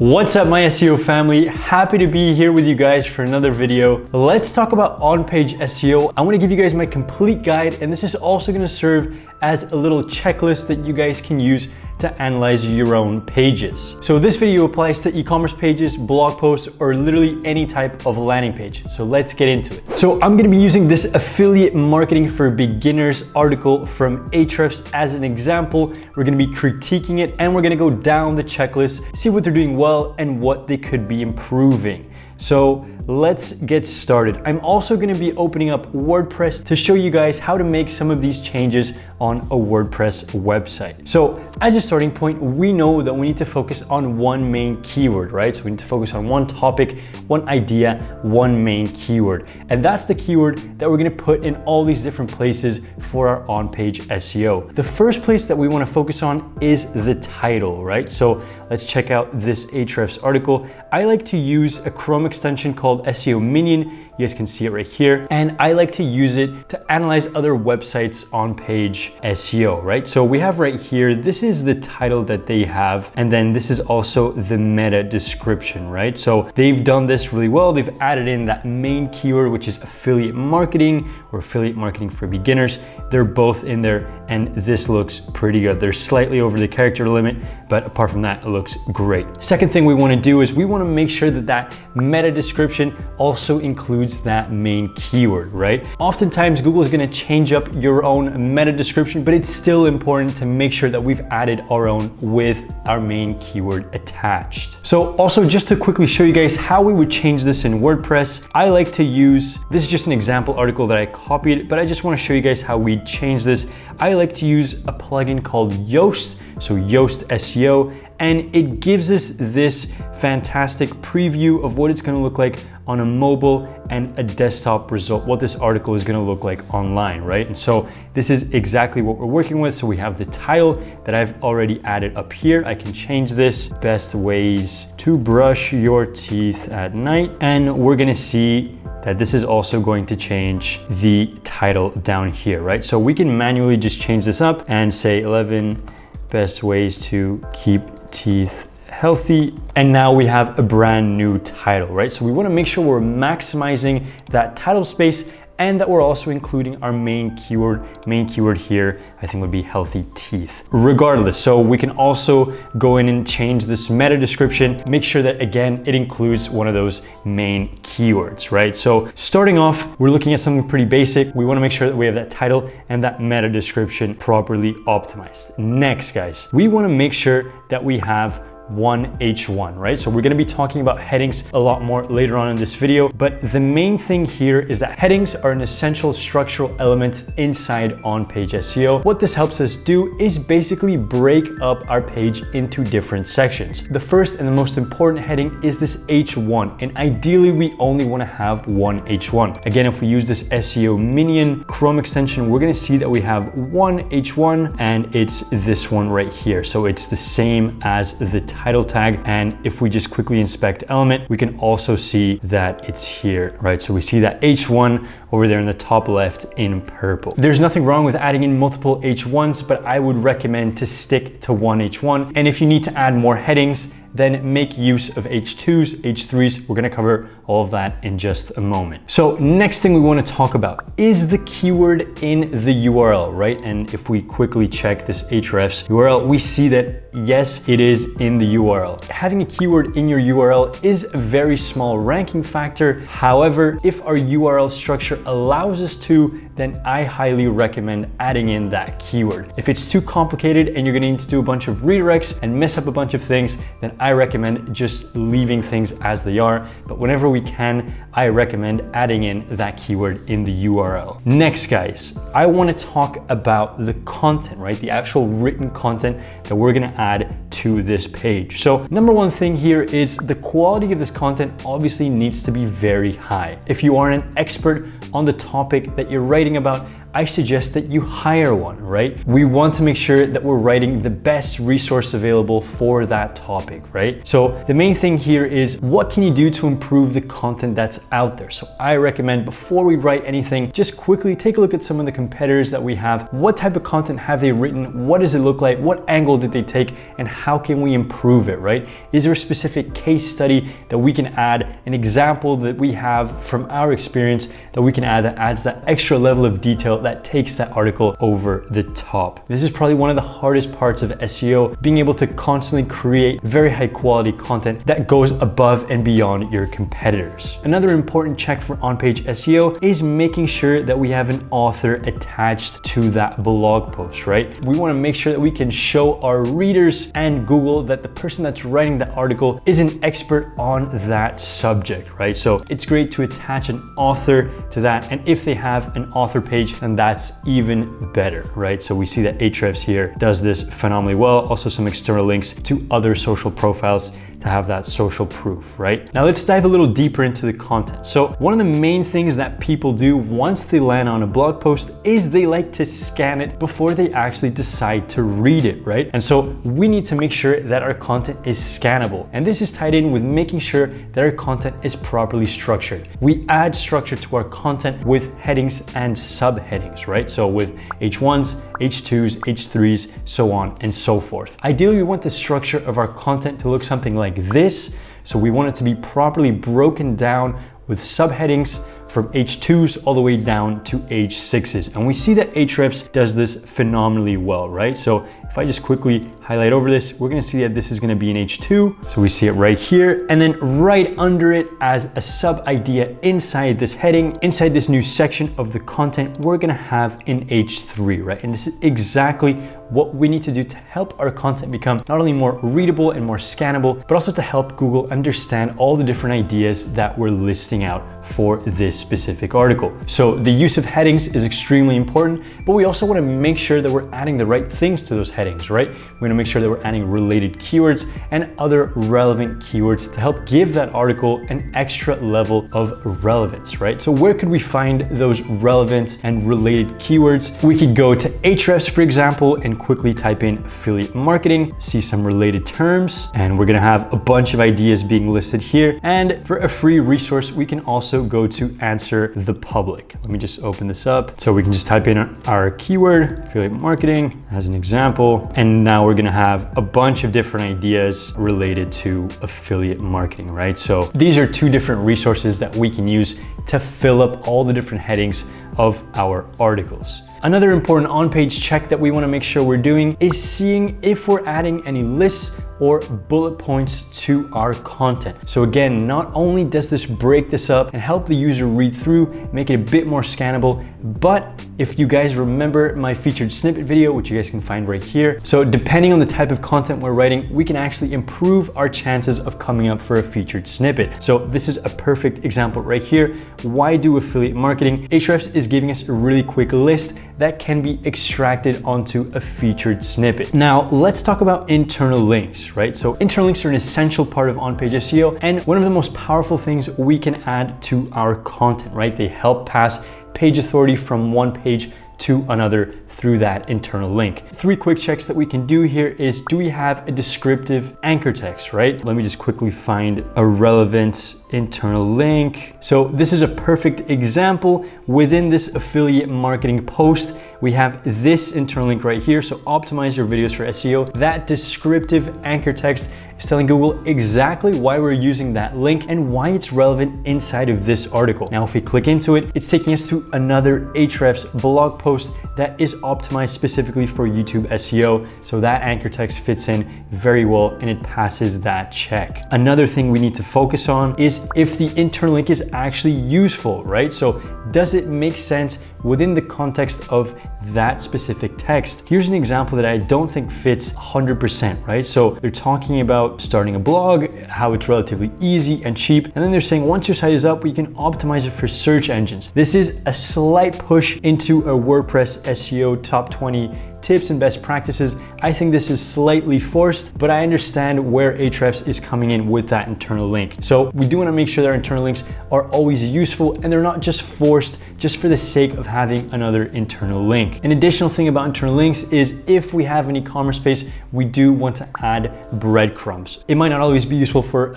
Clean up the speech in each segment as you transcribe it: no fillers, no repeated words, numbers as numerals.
What's up, my SEO family? Happy to be here with you guys for another video. Let's talk about on-page SEO. I want to give you guys my complete guide, and this is also going to serve as a little checklist that you guys can use to analyze your own pages. So this video applies to e-commerce pages, blog posts, or literally any type of landing page. So let's get into it. So I'm gonna be using this affiliate marketing for beginners article from Ahrefs as an example. We're gonna be critiquing it and we're gonna go down the checklist, see what they're doing well and what they could be improving. So let's get started. I'm also gonna be opening up WordPress to show you guys how to make some of these changes on a WordPress website. So as a starting point, we know that we need to focus on one main keyword, right? So we need to focus on one topic, one idea, one main keyword. And that's the keyword that we're gonna put in all these different places for our on-page SEO. The first place that we wanna focus on is the title, right? So let's check out this Ahrefs article. I like to use a Chrome extension called SEO Minion. You guys can see it right here. And I like to use it to analyze other websites on page SEO, right? So we have right here, this is the title that they have. And then this is also the meta description, right? So they've done this really well. They've added in that main keyword, which is affiliate marketing or affiliate marketing for beginners. They're both in there and this looks pretty good. They're slightly over the character limit, but apart from that, it looks great. Second thing we wanna do is we wanna make sure that that meta description also includes that main keyword, right? Oftentimes, Google is gonna change up your own meta description, but it's still important to make sure that we've added our own with our main keyword attached. So also just to quickly show you guys how we would change this in WordPress, I like to use, this is just an example article that I copied, but I just wanna show you guys how we change this. I like to use a plugin called Yoast, so Yoast SEO, and it gives us this fantastic preview of what it's gonna look like on a mobile and a desktop result, what this article is gonna look like online, right? And so this is exactly what we're working with. So we have the title that I've already added up here. I can change this, best ways to brush your teeth at night. And we're gonna see that this is also going to change the title down here, right? So we can manually just change this up and say 11 best ways to keep teeth healthy. And now we have a brand new title, right? So we wanna make sure we're maximizing that title space and that we're also including our main keyword here, I think would be healthy teeth. Regardless, so we can also go in and change this meta description, make sure that again, it includes one of those main keywords, right? So starting off, we're looking at something pretty basic. We wanna make sure that we have that title and that meta description properly optimized. Next, guys, we wanna make sure that we have one H1, right? So we're gonna be talking about headings a lot more later on in this video, but the main thing here is that headings are an essential structural element inside on-page SEO. What this helps us do is basically break up our page into different sections. The first and the most important heading is this H1, and ideally we only wanna have one H1. Again, if we use this SEO Minion Chrome extension, we're gonna see that we have one H1 and it's this one right here. So it's the same as the title tag, and if we just quickly inspect element, we can also see that it's here, right? So we see that H1 over there in the top left in purple. There's nothing wrong with adding in multiple H1s, but I would recommend to stick to one H1. And if you need to add more headings, then make use of H2s, H3s. We're gonna cover all of that in just a moment. So next thing we wanna talk about is the keyword in the URL, right? And if we quickly check this Ahrefs URL, we see that yes, it is in the URL. Having a keyword in your URL is a very small ranking factor. However, if our URL structure allows us to, then I highly recommend adding in that keyword. If it's too complicated and you're gonna need to do a bunch of redirects and mess up a bunch of things, then I recommend just leaving things as they are. But whenever we can, I recommend adding in that keyword in the URL. Next, guys, I wanna talk about the content, right? The actual written content that we're gonna add to this page. So number one thing here is the quality of this content obviously needs to be very high. If you are an expert on the topic that you're writing about, I suggest that you hire one, right? We want to make sure that we're writing the best resource available for that topic, right? So the main thing here is, what can you do to improve the content that's out there? So I recommend before we write anything, just quickly take a look at some of the competitors that we have. What type of content have they written? What does it look like? What angle did they take? And how can we improve it, right? Is there a specific case study that we can add, an example that we have from our experience that we can add that adds that extra level of detail that takes that article over the top? This is probably one of the hardest parts of SEO, being able to constantly create very high quality content that goes above and beyond your competitors. Another important check for on-page SEO is making sure that we have an author attached to that blog post, right? We want to make sure that we can show our readers and Google that the person that's writing the article is an expert on that subject, right? So it's great to attach an author to that, and if they have an author page, and that's even better, right? So we see that Ahrefs here does this phenomenally well. Also some external links to other social profiles to have that social proof, right? Now let's dive a little deeper into the content. So one of the main things that people do once they land on a blog post is they like to scan it before they actually decide to read it, right? And so we need to make sure that our content is scannable. And this is tied in with making sure that our content is properly structured. We add structure to our content with headings and subheadings, right? So with H1s, H2s, H3s, so on and so forth. Ideally, we want the structure of our content to look something like this. So we want it to be properly broken down with subheadings from H2s all the way down to H6s. And we see that Ahrefs does this phenomenally well, right? So if I just quickly highlight over this, we're gonna see that this is gonna be an H2. So we see it right here. And then right under it as a sub idea inside this heading, inside this new section of the content, we're gonna have an H3, right? And this is exactly what we need to do to help our content become not only more readable and more scannable, but also to help Google understand all the different ideas that we're listing out for this specific article. So the use of headings is extremely important, but we also want to make sure that we're adding the right things to those headings, right? We're going to make sure that we're adding related keywords and other relevant keywords to help give that article an extra level of relevance, right? So where could we find those relevant and related keywords? We could go to Ahrefs, for example, and quickly type in affiliate marketing, see some related terms, and we're going to have a bunch of ideas being listed here. And for a free resource, we can also go to Answer the Public. Let me just open this up. So we can just type in our keyword, affiliate marketing, as an example. And now we're gonna have a bunch of different ideas related to affiliate marketing, right? So these are two different resources that we can use to fill up all the different headings of our articles. Another important on-page check that we want to make sure we're doing is seeing if we're adding any lists or bullet points to our content. So again, not only does this break this up and help the user read through, make it a bit more scannable, but if you guys remember my featured snippet video, which you guys can find right here. So depending on the type of content we're writing, we can actually improve our chances of coming up for a featured snippet. So this is a perfect example right here. Why do affiliate marketing? Ahrefs is giving us a really quick list that can be extracted onto a featured snippet. Now let's talk about internal links, right? So internal links are an essential part of on-page SEO and one of the most powerful things we can add to our content, right? They help pass page authority from one page to another through that internal link. Three quick checks that we can do here is, do we have a descriptive anchor text, right? Let me just quickly find a relevant internal link. So this is a perfect example. Within this affiliate marketing post, we have this internal link right here. So optimize your videos for SEO. That descriptive anchor text is telling Google exactly why we're using that link and why it's relevant inside of this article. Now, if we click into it, it's taking us to another Ahrefs blog post that is optimized specifically for YouTube SEO. So that anchor text fits in very well and it passes that check. Another thing we need to focus on is if the internal link is actually useful, right? So does it make sense within the context of that specific text? Here's an example that I don't think fits 100%, right? So they're talking about starting a blog, how it's relatively easy and cheap. And then they're saying, once your site is up, we can optimize it for search engines. This is a slight push into a WordPress SEO top 20 tips and best practices. I think this is slightly forced, but I understand where Ahrefs is coming in with that internal link. So we do want to make sure that our internal links are always useful and they're not just forced just for the sake of having another internal link. An additional thing about internal links is if we have an e-commerce space, we do want to add breadcrumbs. It might not always be useful for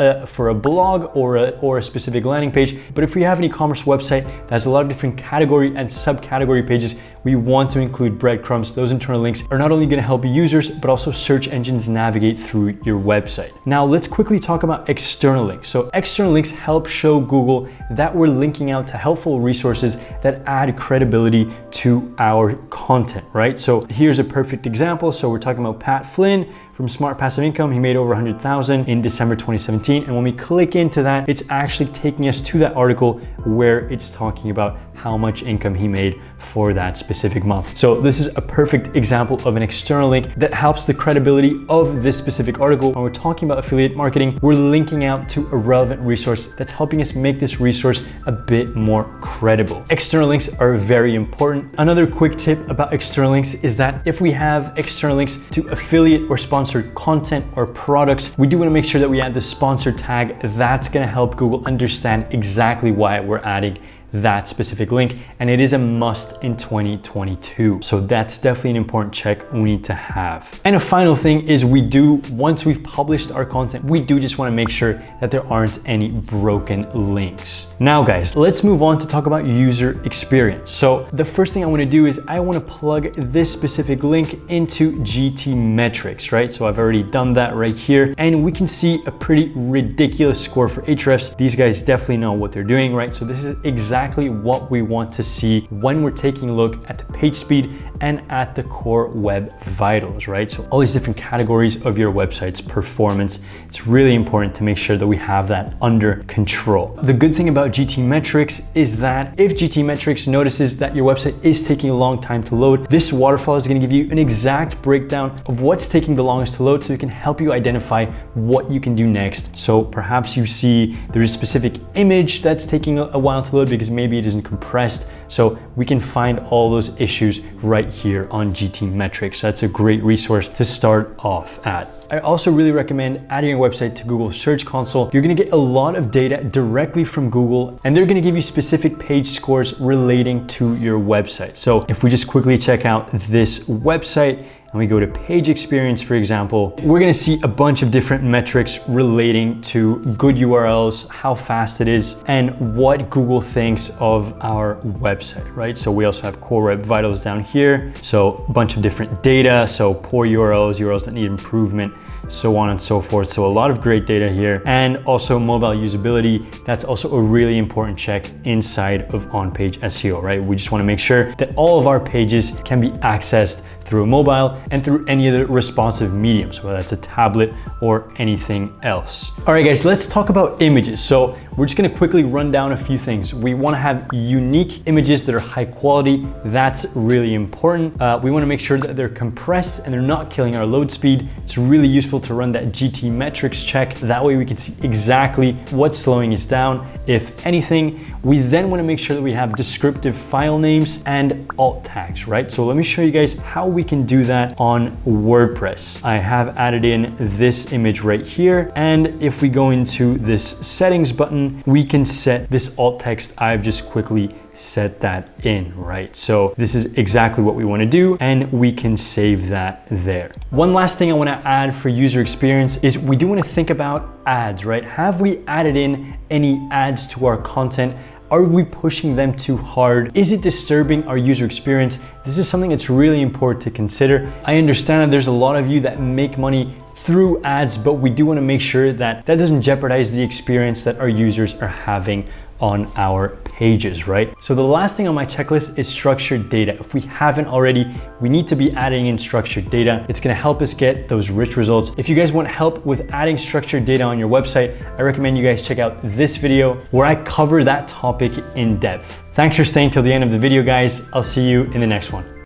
a blog or a specific landing page, but if we have an e-commerce website that has a lot of different category and subcategory pages, we want to include breadcrumbs. Those internal links are not only going to help users, but also search engines navigate through your website. Now let's quickly talk about external links. So external links help show Google that we're linking out to helpful resources that add credibility to our content, right? So here's a perfect example. So we're talking about Pat Flynn from Smart Passive Income. He made over 100,000 in December 2017. And when we click into that, it's actually taking us to that article where it's talking about how much income he made for that specific month. So this is a perfect example of an external link that helps the credibility of this specific article. When we're talking about affiliate marketing, we're linking out to a relevant resource that's helping us make this resource a bit more credible. External links are very important. Another quick tip about external links is that if we have external links to affiliate or sponsored content or products, we do want to make sure that we add the sponsor tag. That's going to help Google understand exactly why we're adding that specific link, and it is a must in 2022. So that's definitely an important check we need to have. And a final thing is we do, once we've published our content, we do just want to make sure that there aren't any broken links. Now guys, let's move on to talk about user experience. So the first thing I want to do is I want to plug this specific link into GTmetrix, right? So I've already done that right here, and we can see a pretty ridiculous score for Ahrefs. These guys definitely know what they're doing, right? So this is exactly what we want to see when we're taking a look at the page speed and at the core web vitals, right? So all these different categories of your website's performance, it's really important to make sure that we have that under control. The good thing about GTmetrix is that if GTmetrix notices that your website is taking a long time to load, this waterfall is going to give you an exact breakdown of what's taking the longest to load so it can help you identify what you can do next. So perhaps you see there's a specific image that's taking a while to load because maybe it isn't compressed. So we can find all those issues right here on GTmetrix. That's a great resource to start off at. I also really recommend adding your website to Google Search Console. You're going to get a lot of data directly from Google, and they're going to give you specific page scores relating to your website. So if we just quickly check out this website, and we go to page experience, for example, we're gonna see a bunch of different metrics relating to good URLs, how fast it is, and what Google thinks of our website, right? So we also have core web vitals down here. So a bunch of different data. So poor URLs, URLs that need improvement, so on and so forth. So a lot of great data here, and also mobile usability. That's also a really important check inside of on-page SEO, right? We just wanna make sure that all of our pages can be accessed through a mobile and through any other responsive mediums, whether that's a tablet or anything else. All right guys, let's talk about images. So we're just gonna quickly run down a few things. We wanna have unique images that are high quality. That's really important. We wanna make sure that they're compressed and they're not killing our load speed. It's really useful to run that GTmetrix check. That way we can see exactly what's slowing us down, if anything. We then wanna make sure that we have descriptive file names and alt tags, right? So let me show you guys how we can do that on WordPress. I have added in this image right here. And if we go into this settings button, we can set this alt text. I've just quickly set that in, right? So this is exactly what we want to do, and we can save that there. One last thing I want to add for user experience is we do want to think about ads, right? Have we added in any ads to our content? Are we pushing them too hard? Is it disturbing our user experience? This is something that's really important to consider. I understand that there's a lot of you that make money through ads, but we do want to make sure that that doesn't jeopardize the experience that our users are having on our pages, right? So the last thing on my checklist is structured data. If we haven't already, we need to be adding in structured data. It's gonna help us get those rich results. If you guys want help with adding structured data on your website, I recommend you guys check out this video where I cover that topic in depth. Thanks for staying till the end of the video, guys. I'll see you in the next one.